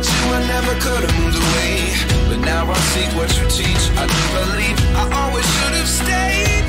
without you I never could have moved away, but now I see what you teach. I do believe I always should have stayed.